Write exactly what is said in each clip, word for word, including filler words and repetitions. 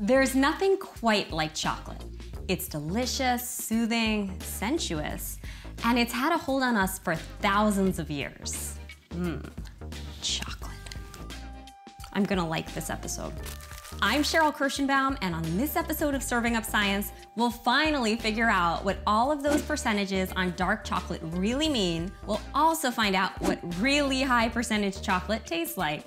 There's nothing quite like chocolate. It's delicious, soothing, sensuous, and it's had a hold on us for thousands of years. Mmm, chocolate. I'm gonna like this episode. I'm Cheryl Kirschenbaum, and on this episode of Serving Up Science, we'll finally figure out what all of those percentages on dark chocolate really mean. We'll also find out what really high percentage chocolate tastes like.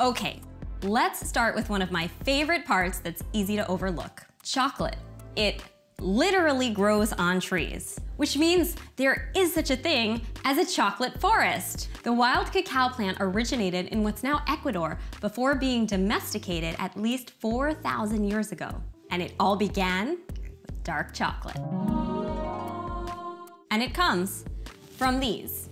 Okay, let's start with one of my favorite parts that's easy to overlook, chocolate. It literally grows on trees, which means there is such a thing as a chocolate forest. The wild cacao plant originated in what's now Ecuador before being domesticated at least four thousand years ago. And it all began with dark chocolate. And it comes from these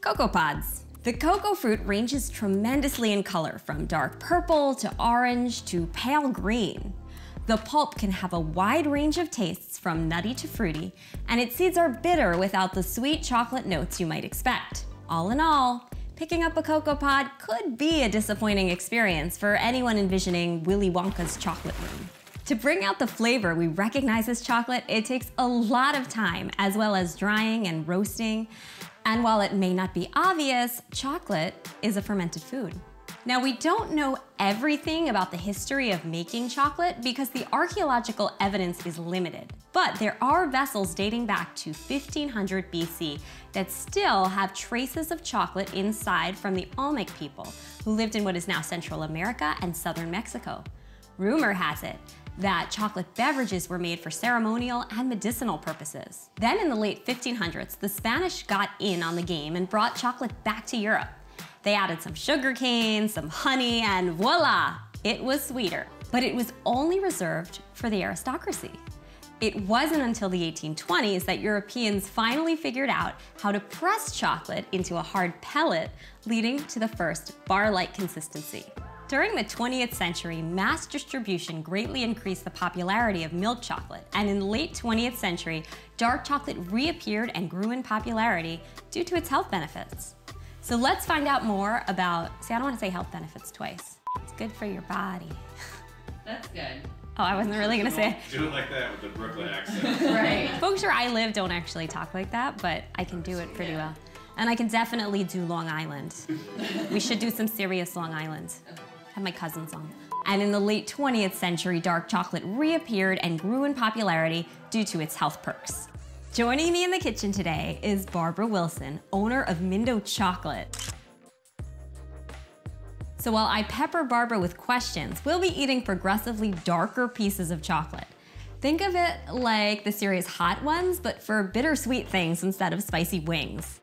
cocoa pods. The cocoa fruit ranges tremendously in color, from dark purple to orange to pale green. The pulp can have a wide range of tastes, from nutty to fruity, and its seeds are bitter without the sweet chocolate notes you might expect. All in all, picking up a cocoa pod could be a disappointing experience for anyone envisioning Willy Wonka's chocolate room. To bring out the flavor we recognize as chocolate, it takes a lot of time, as well as drying and roasting. And while it may not be obvious, chocolate is a fermented food. Now, we don't know everything about the history of making chocolate because the archaeological evidence is limited, but there are vessels dating back to fifteen hundred B C that still have traces of chocolate inside from the Olmec people who lived in what is now Central America and southern Mexico. Rumor has it that chocolate beverages were made for ceremonial and medicinal purposes. Then in the late fifteen hundreds, the Spanish got in on the game and brought chocolate back to Europe. They added some sugar cane, some honey, and voila, it was sweeter. But it was only reserved for the aristocracy. It wasn't until the eighteen twenties that Europeans finally figured out how to press chocolate into a hard pellet, leading to the first bar-like consistency. During the twentieth century, mass distribution greatly increased the popularity of milk chocolate, and in the late twentieth century, dark chocolate reappeared and grew in popularity due to its health benefits. So let's find out more about, see, I don't want to say health benefits twice. It's good for your body. That's good. Oh, I wasn't really going to say it. Do it like that with the Brooklyn accent. Right. Folks where I live don't actually talk like that, but I can do it pretty yeah. well. And I can definitely do Long Island. We should do some serious Long Island. Have my cousins on. And in the late twentieth century, dark chocolate reappeared and grew in popularity due to its health perks. Joining me in the kitchen today is Barbara Wilson, owner of Mindo Chocolate. So while I pepper Barbara with questions, we'll be eating progressively darker pieces of chocolate. Think of it like the series Hot Ones, but for bittersweet things instead of spicy wings.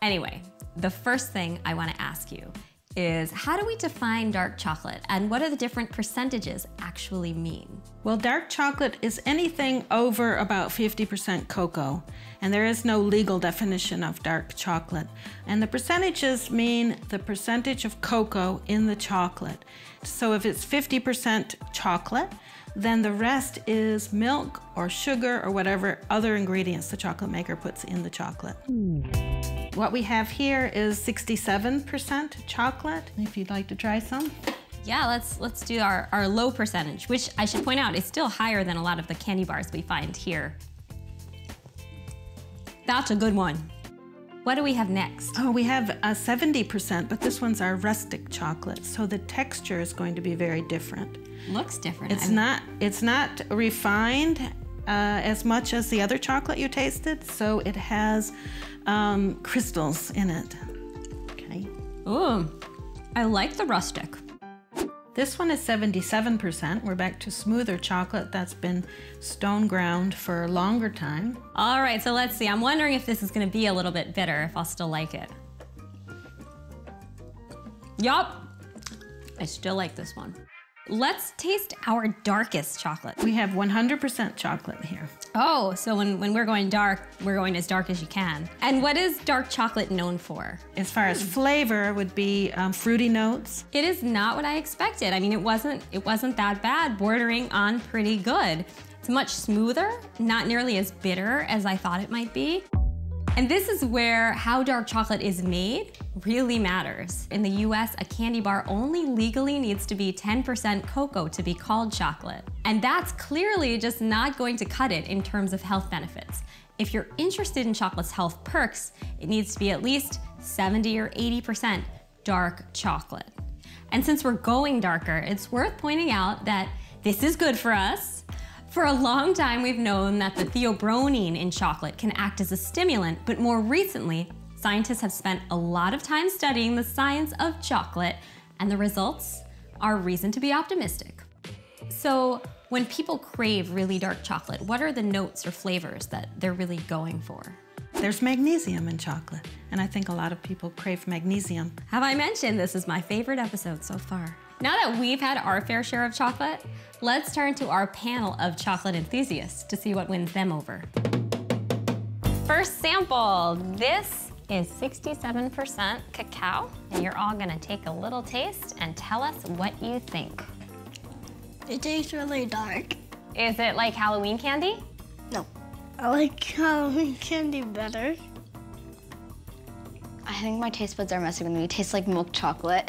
Anyway, the first thing I want to ask you is, how do we define dark chocolate, and what do the different percentages actually mean? Well, dark chocolate is anything over about fifty percent cocoa, and there is no legal definition of dark chocolate. And the percentages mean the percentage of cocoa in the chocolate. So if it's fifty percent chocolate, then the rest is milk or sugar or whatever other ingredients the chocolate maker puts in the chocolate. Mm. What we have here is sixty-seven percent chocolate, if you'd like to try some. Yeah, let's let's do our, our low percentage, which I should point out is still higher than a lot of the candy bars we find here. That's a good one. What do we have next? Oh, we have a seventy percent, but this one's our rustic chocolate, so the texture is going to be very different. Looks different. It's, I mean, not, it's not refined uh, as much as the other chocolate you tasted, so it has Um, crystals in it. Okay. Ooh, I like the rustic. This one is seventy-seven percent. We're back to smoother chocolate that's been stone ground for a longer time. All right, so let's see. I'm wondering if this is going to be a little bit bitter, if I'll still like it. Yup, I still like this one. Let's taste our darkest chocolate. We have one hundred percent chocolate here. Oh, so when, when we're going dark, we're going as dark as you can. And what is dark chocolate known for? As far as flavor would be um, fruity notes. It is not what I expected. I mean, it wasn't, it wasn't that bad, bordering on pretty good. It's much smoother, not nearly as bitter as I thought it might be. And this is where how dark chocolate is made really matters. In the U S, a candy bar only legally needs to be ten percent cocoa to be called chocolate. And that's clearly just not going to cut it in terms of health benefits. If you're interested in chocolate's health perks, it needs to be at least seventy or eighty percent dark chocolate. And since we're going darker, it's worth pointing out that this is good for us. For a long time, we've known that the theobromine in chocolate can act as a stimulant, but more recently, scientists have spent a lot of time studying the science of chocolate, and the results are reason to be optimistic. So when people crave really dark chocolate, what are the notes or flavors that they're really going for? There's magnesium in chocolate, and I think a lot of people crave magnesium. Have I mentioned this is my favorite episode so far? Now that we've had our fair share of chocolate, let's turn to our panel of chocolate enthusiasts to see what wins them over. First sample, this is sixty-seven percent cacao, and you're all gonna take a little taste and tell us what you think. It tastes really dark. Is it like Halloween candy? No. I like Halloween candy better. I think my taste buds are messing with me. It tastes like milk chocolate.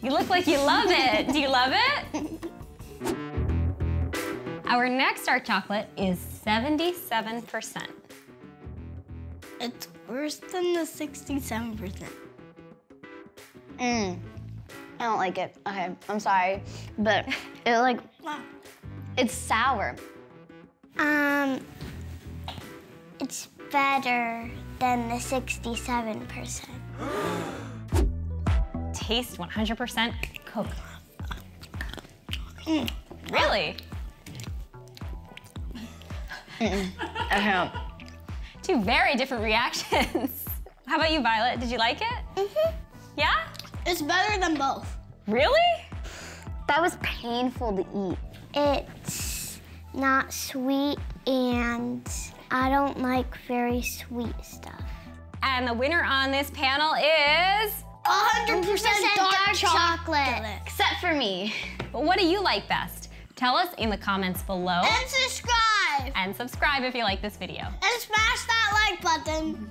You look like you love it. Do you love it? Our next dark chocolate is seventy-seven percent. It's worse than the sixty-seven percent. Mm. I don't like it. Okay, I'm sorry, but it like, it's sour. Um, it's better than the sixty-seven percent. Taste one hundred percent cocoa. Mm. Really? Mm-mm. I can't. Two very different reactions. How about you, Violet? Did you like it? Mm-hmm. Yeah? It's better than both. Really? That was painful to eat. It's not sweet, and I don't like very sweet stuff. And the winner on this panel is one hundred percent dark, dark chocolate. chocolate. Except for me. But what do you like best? Tell us in the comments below. And subscribe. And subscribe if you like this video. And smash that like button.